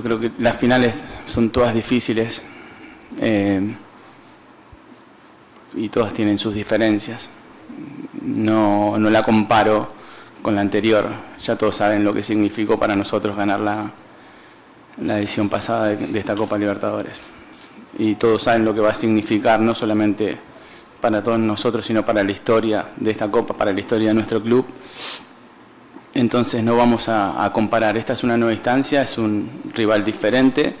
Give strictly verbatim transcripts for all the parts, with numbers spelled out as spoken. Yo creo que las finales son todas difíciles eh, y todas tienen sus diferencias. No, no la comparo con la anterior. Ya todos saben lo que significó para nosotros ganar la, la edición pasada de, de esta Copa Libertadores. Y todos saben lo que va a significar, no solamente para todos nosotros, sino para la historia de esta Copa, para la historia de nuestro club. Entonces no vamos a, a comparar. Esta es una nueva instancia, es un rival diferente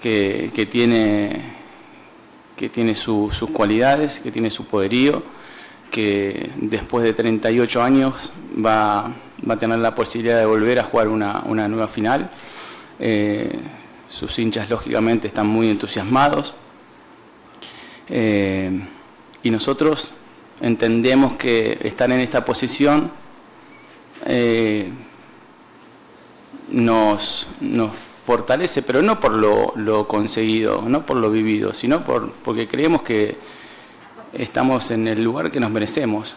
que, que tiene, que tiene su, sus cualidades, que tiene su poderío, que después de treinta y ocho años va, va a tener la posibilidad de volver a jugar una, una nueva final. Eh, sus hinchas, lógicamente, están muy entusiasmados. Eh, y nosotros entendemos que estar en esta posición Eh, nos, nos fortalece, pero no por lo, lo conseguido, no por lo vivido, sino por, porque creemos que estamos en el lugar que nos merecemos.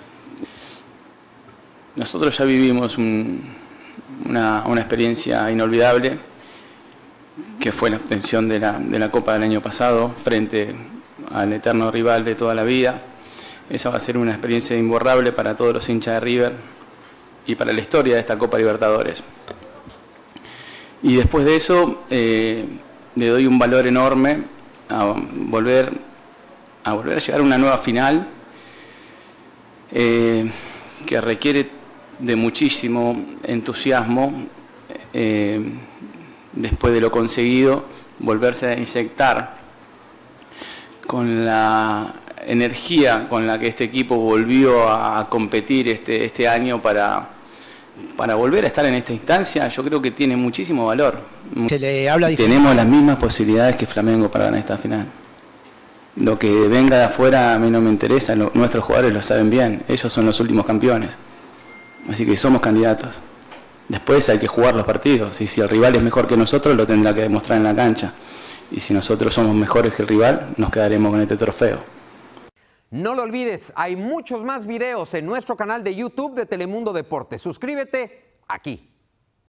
Nosotros ya vivimos un, una, una experiencia inolvidable, que fue la obtención de la, de la Copa del año pasado frente al eterno rival de toda la vida. Esa va a ser una experiencia imborrable para todos los hinchas de River y para la historia de esta Copa Libertadores. Y después de eso, eh, le doy un valor enorme a volver a, volver a llegar a una nueva final eh, que requiere de muchísimo entusiasmo. Eh, después de lo conseguido, volverse a inyectar con la energía con la que este equipo volvió a competir este, este año para, para volver a estar en esta instancia. Yo creo que tiene muchísimo valor. Se le habla diferente. Tenemos las mismas posibilidades que Flamengo para ganar esta final. Lo que venga de afuera a mí no me interesa, lo, nuestros jugadores lo saben bien, ellos son los últimos campeones, así que somos candidatos. Después hay que jugar los partidos, y si el rival es mejor que nosotros lo tendrá que demostrar en la cancha, y si nosotros somos mejores que el rival nos quedaremos con este trofeo. No lo olvides, hay muchos más videos en nuestro canal de YouTube de Telemundo Deportes. Suscríbete aquí.